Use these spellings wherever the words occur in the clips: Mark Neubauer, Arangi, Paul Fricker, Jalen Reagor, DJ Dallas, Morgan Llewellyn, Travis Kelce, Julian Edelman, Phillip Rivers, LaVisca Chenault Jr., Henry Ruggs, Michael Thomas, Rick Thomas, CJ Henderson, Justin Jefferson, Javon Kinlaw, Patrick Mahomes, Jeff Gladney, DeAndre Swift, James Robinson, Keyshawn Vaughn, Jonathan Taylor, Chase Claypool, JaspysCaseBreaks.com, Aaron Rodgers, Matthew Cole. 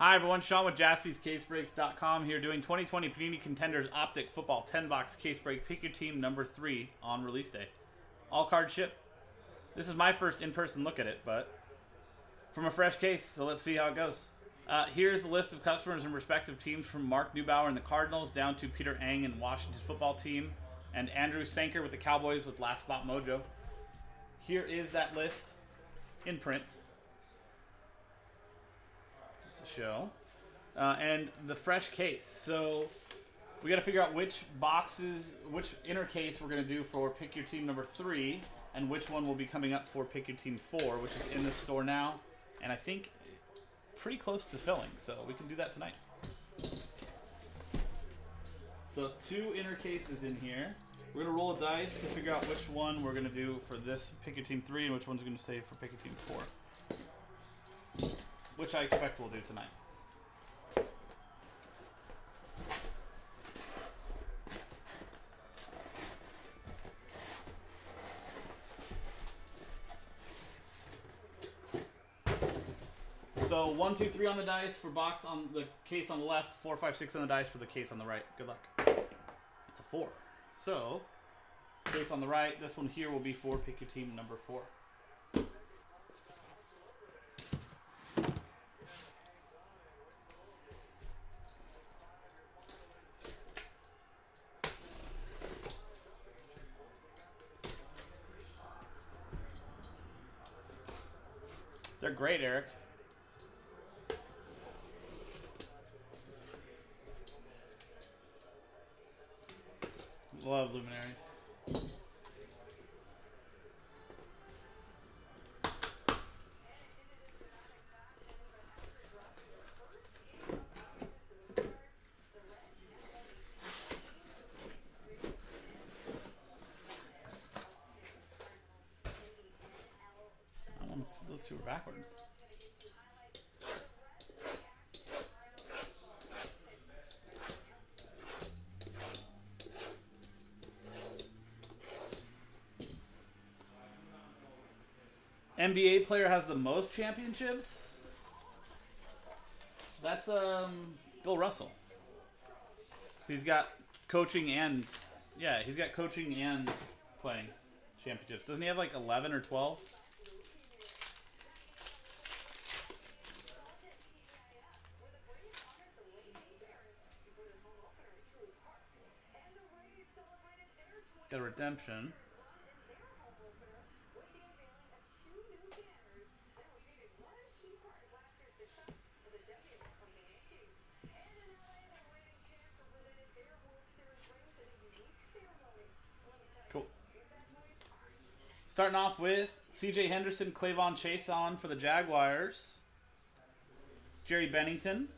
Hi everyone, Sean with JaspysCaseBreaks.com here doing 2020 Panini Contenders Optic Football 10-box case break. Pick your team number 3 on release day. All card ship. This is my first in-person look at it, but from a fresh case, so let's see how it goes. Here's the list of customers and respective teams from Mark Neubauer and the Cardinals down to Peter Ang and Washington's football team and Andrew Sanker with the Cowboys with Last Spot Mojo. Here is that list in print. Show and the fresh case, so we got to figure out which boxes, which inner case we're going to do for pick your team number 3 and which one will be coming up for pick your team 4, which is in the store now and I think pretty close to filling, so we can do that tonight. So 2 inner cases in here. We're going to roll a dice to figure out which one we're going to do for this pick your team 3 and which one's going to save for pick your team 4, which I expect we'll do tonight. So 1, 2, 3 on the dice for box on the case on the left, 4, 5, 6 on the dice for the case on the right. Good luck. It's a 4. So case on the right, this one here will be for pick your team number 4. They're great, Eric. Love luminaries. Those two are backwards. NBA player has the most championships. That's Bill Russell. So he's got coaching and playing championships. Doesn't he have like 11 or 12? Got a redemption. Cool. Starting off with CJ Henderson, Clavon Chase on for the Jaguars. Jerry Bennington.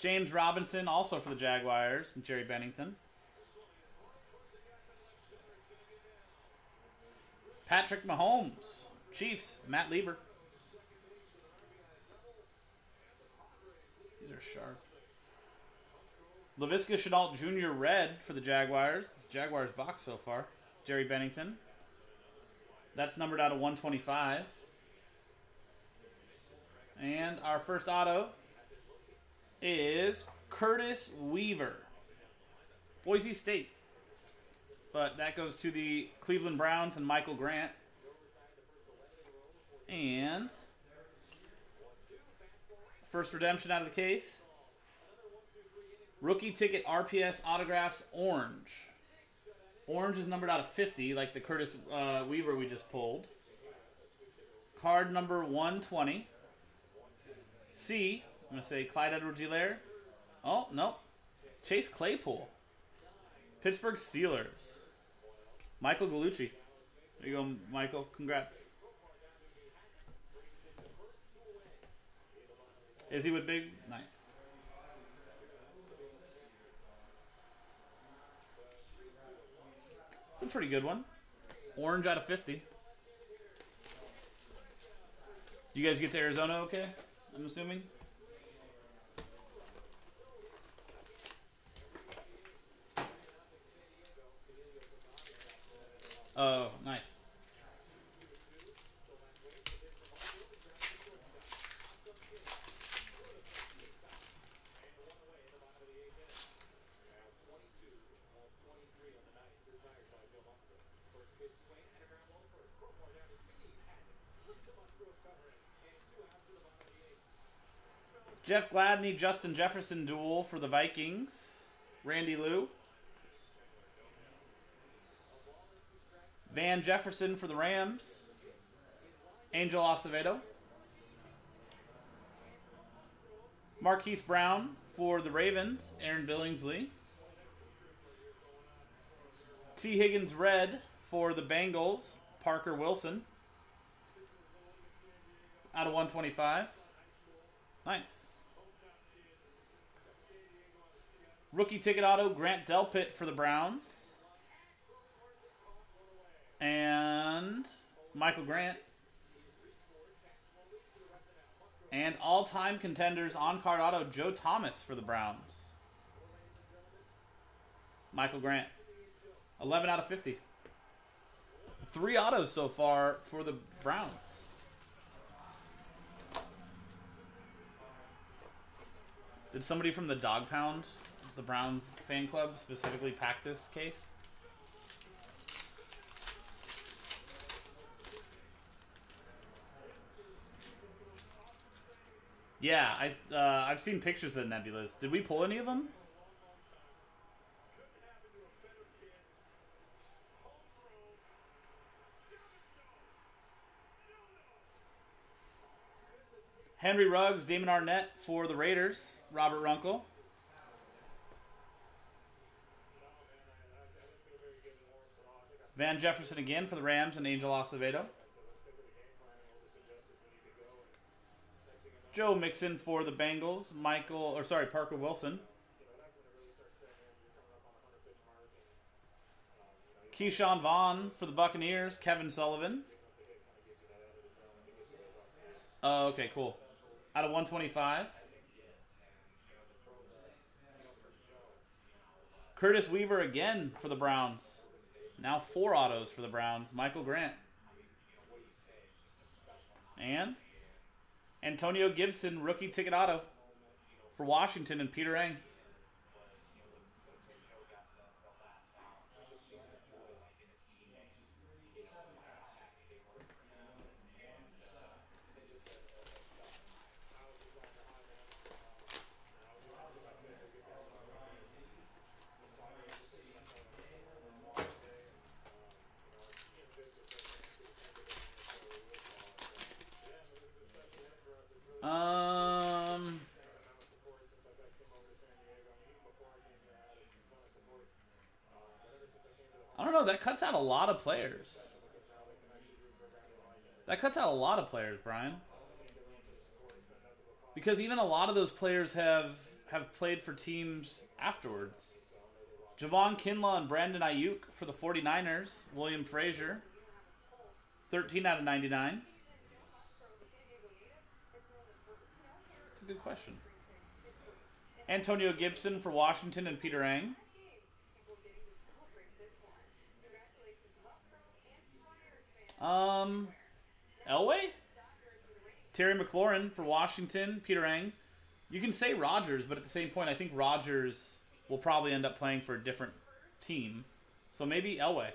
James Robinson, also for the Jaguars, and Jerry Bennington. Patrick Mahomes, Chiefs, Matt Lieber. These are sharp. LaVisca Chenault Jr. red for the Jaguars. It's Jaguars box so far. Jerry Bennington. That's numbered out of 125. And our first auto is Curtis Weaver, Boise State, but that goes to the Cleveland Browns and Michael Grant. And first redemption out of the case, rookie ticket RPS autographs orange. Orange is numbered out of 50, like the Curtis Weaver we just pulled. Card number 120. C. I'm going to say Clyde Edwards-Helaire. Oh, no. Chase Claypool. Pittsburgh Steelers. Michael Gallucci. There you go, Michael. Congrats. Is he with Big? Nice. It's a pretty good one. Orange out of 50. You guys get to Arizona okay, I'm assuming? Oh, nice. Jeff Gladney, Justin Jefferson duel for the Vikings. Randy Lou. Van Jefferson for the Rams. Angel Acevedo. Marquise Brown for the Ravens. Aaron Billingsley. T Higgins red for the Bengals. Parker Wilson. Out of 125. Nice. Rookie ticket auto, Grant Delpit for the Browns. And Michael Grant. And all-time contenders on-card auto, Joe Thomas for the Browns. Michael Grant. 11 out of 50. 3 autos so far for the Browns. Did somebody from the Dog Pound, the Browns fan club, specifically pack this case? Yeah, I've seen pictures of the Nebulas. Did we pull any of them? Henry Ruggs, Damon Arnett for the Raiders, Robert Runkle. Van Jefferson again for the Rams and Angel Acevedo. Joe Mixon for the Bengals, Parker Wilson. Keyshawn Vaughn for the Buccaneers, Kevin Sullivan. Oh, okay, cool. Out of 125. Curtis Weaver again for the Browns. Now 4 autos for the Browns. Michael Grant. And Antonio Gibson, rookie ticket auto for Washington and Peter Ang. I don't know. That cuts out a lot of players. That cuts out a lot of players, Brian. Because even a lot of those players have played for teams afterwards. Javon Kinlaw and Brandon Ayuk for the 49ers. William Frazier. 13 out of 99. That's a good question. Antonio Gibson for Washington and Peter Ang. Elway? Terry McLaurin for Washington, Peter Ang. You can say Rodgers, but at the same point, I think Rodgers will probably end up playing for a different team. So maybe Elway.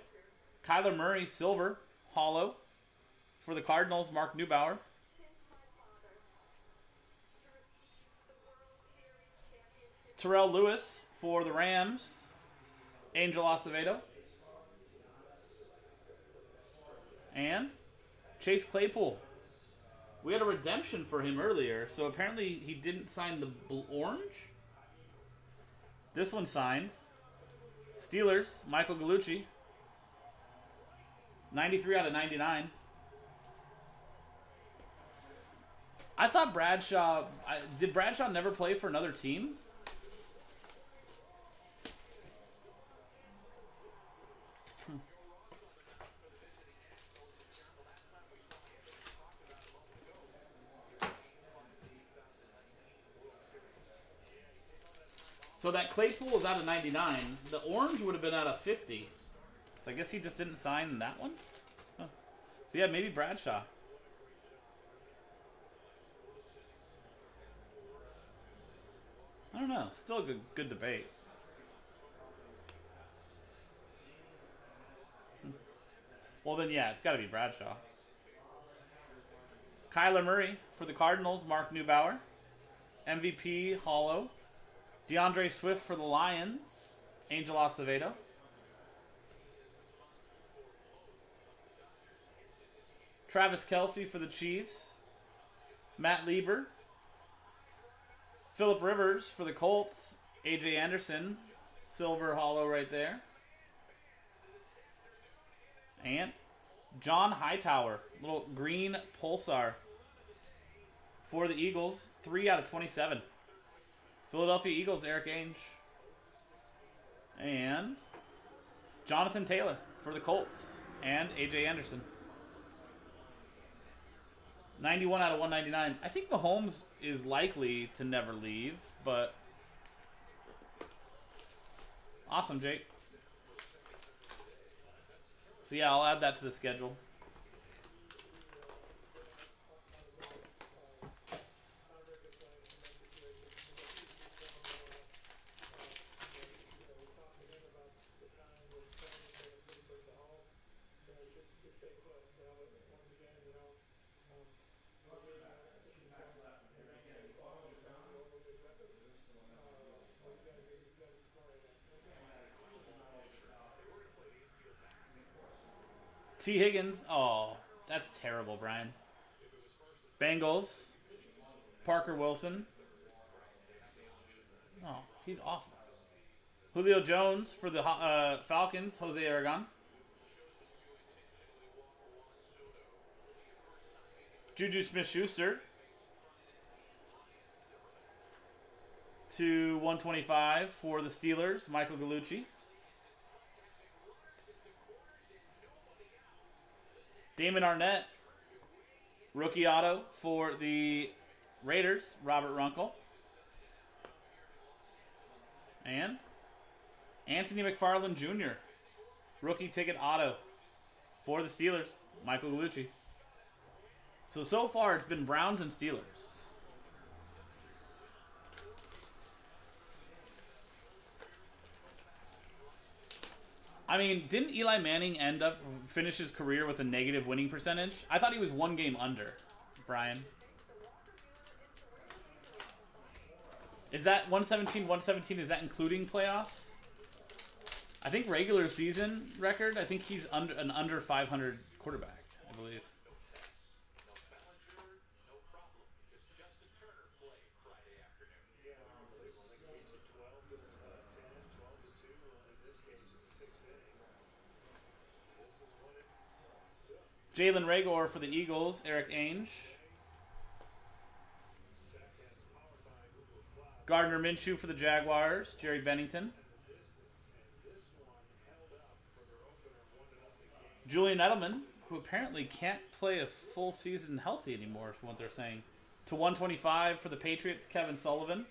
Kyler Murray, silver, hollow. For the Cardinals, Mark Neubauer. Terrell Lewis for the Rams. Angel Acevedo. And Chase Claypool. We had a redemption for him earlier, so apparently he didn't sign the orange. This one signed. Steelers, Michael Gallucci. 93 out of 99. I thought Bradshaw... Did Bradshaw never play for another team? So that Claypool was out of 99. The orange would have been out of 50. So I guess he just didn't sign that one? Huh. So yeah, maybe Bradshaw. don't know. Still a good debate. Well, then, yeah, it's got to be Bradshaw. Kyler Murray for the Cardinals, Mark Neubauer. MVP, hollow. DeAndre Swift for the Lions, Angel Acevedo. Travis Kelce for the Chiefs, Matt Lieber. Phillip Rivers for the Colts, AJ Anderson, silver hollow right there. And John Hightower, little green pulsar for the Eagles, 3/27. Philadelphia Eagles, Eric Ainge. And Jonathan Taylor for the Colts and AJ Anderson. 91/199. I think Mahomes is likely to never leave, but awesome, Jake. So yeah, I'll add that to the schedule. T Higgins. Oh, that's terrible, Brian. Bengals. Parker Wilson. Oh, he's awful. Julio Jones for the Falcons. Jose Aragon. Juju Smith-Schuster. to 125 for the Steelers. Michael Gallucci. Damon Arnett, rookie auto for the Raiders, Robert Runkle. And Anthony McFarland Jr., rookie ticket auto for the Steelers, Michael Gallucci. So far it's been Browns and Steelers. I mean, didn't Eli Manning finish his career with a negative winning percentage? I thought he was one game under, Brian. Is that 117, is that including playoffs? I think regular season record, I think he's an under 500 quarterback, I believe. Jalen Reagor for the Eagles, Eric Ainge. Gardner Minshew for the Jaguars, Jerry Bennington. Julian Edelman, who apparently can't play a full season healthy anymore, is what they're saying. To 125 for the Patriots, Kevin Sullivan.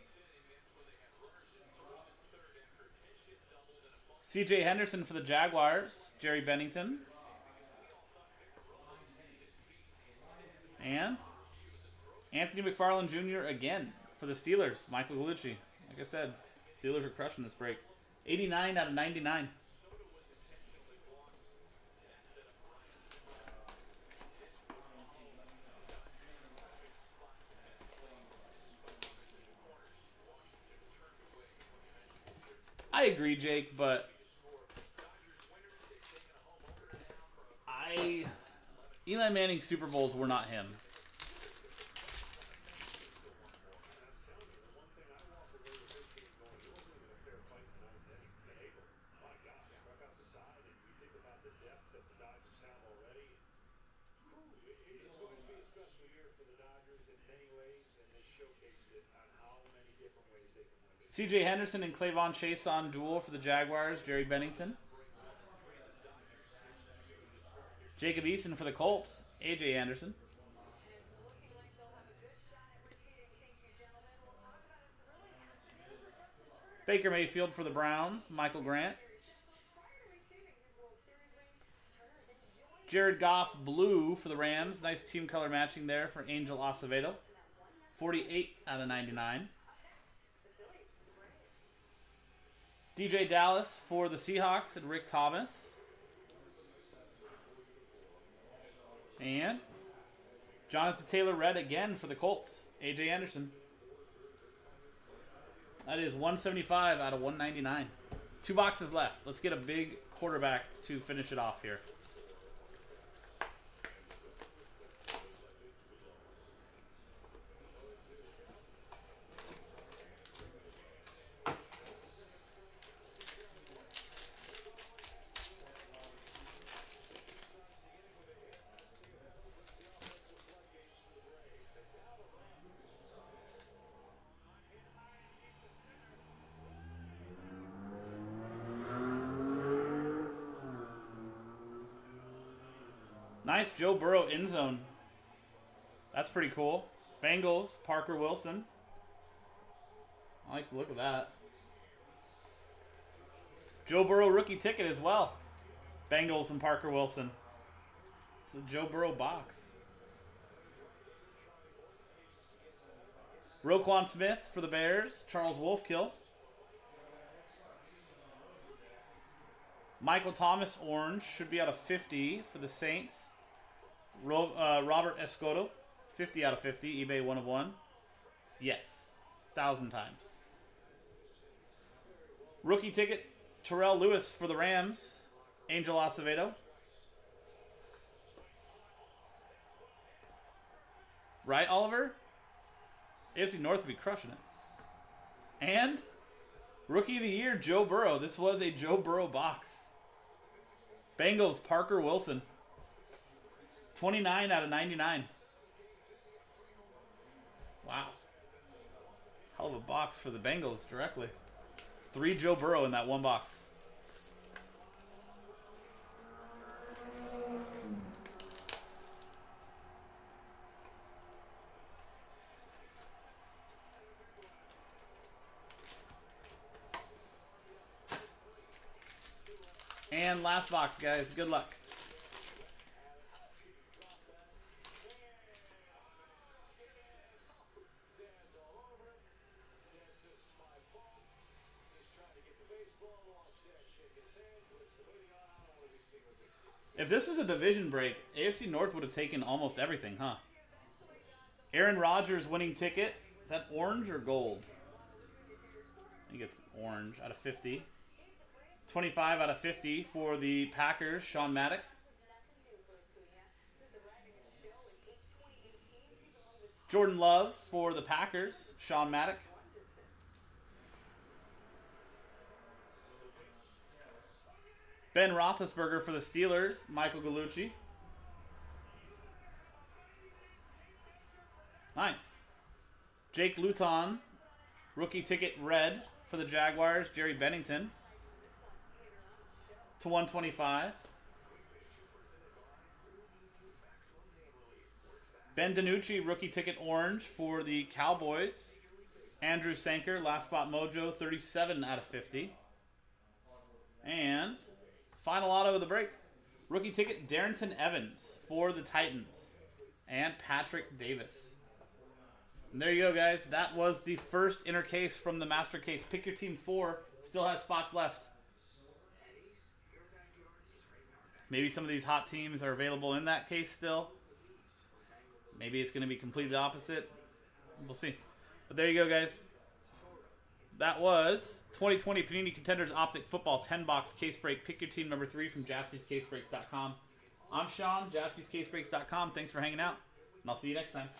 CJ Henderson for the Jaguars, Jerry Bennington. And Anthony McFarland Jr. again for the Steelers. Michael Gallucci. Like I said, Steelers are crushing this break. 89/99. I agree, Jake, but Eli Manning's Super Bowls were not him. CJ Henderson and Clavon Chase on duel for the Jaguars, Jerry Bennington. Jacob Eason for the Colts, AJ Anderson. Baker Mayfield for the Browns, Michael Grant. Jared Goff blue for the Rams, nice team color matching there for Angel Acevedo. 48/99. DJ Dallas for the Seahawks and Rick Thomas. And Jonathan Taylor red again for the Colts. AJ Anderson. That is 175 out of 199. Two boxes left. Let's get a big quarterback to finish it off here. Nice Joe Burrow end zone. That's pretty cool. Bengals, Parker Wilson. I like the look of that. Joe Burrow rookie ticket as well. Bengals and Parker Wilson. It's the Joe Burrow box. Roquan Smith for the Bears. Charles Wolfkill. Michael Thomas orange. Should be out of 50 for the Saints. Robert Escoto, 50 out of 50, eBay 1 of 1. Yes, 1,000 times. Rookie ticket, Terrell Lewis for the Rams, Angel Acevedo. Right, Oliver? AFC North would be crushing it. And Rookie of the Year, Joe Burrow. This was a Joe Burrow box. Bengals, Parker Wilson. 29 out of 99. Wow. Hell of a box for the Bengals directly. 3 Joe Burrow in that one box. And last box, guys. Good luck. If this was a division break, AFC North would have taken almost everything, huh? Aaron Rodgers winning ticket. Is that orange or gold? I think it's orange out of 50. 25 out of 50 for the Packers, Sean Maddock. Jordan Love for the Packers, Sean Maddock. Ben Roethlisberger for the Steelers, Michael Gallucci. Nice. Jake Luton, rookie ticket red for the Jaguars, Jerry Bennington. To 125. Ben DiNucci, rookie ticket orange for the Cowboys. Andrew Sanker, last spot mojo, 37 out of 50. And final auto of the break. Rookie ticket, Darrington Evans for the Titans. And Patrick Davis. And there you go, guys. That was the first inner case from the Master Case. Pick your team 4. Still has spots left. Maybe some of these hot teams are available in that case still. Maybe it's going to be completely opposite. We'll see. But there you go, guys. That was 2020 Panini Contenders Optic Football 10-box case break. Pick your team number 3 from JaspysCaseBreaks.com. I'm Sean, JaspysCaseBreaks.com. Thanks for hanging out, and I'll see you next time.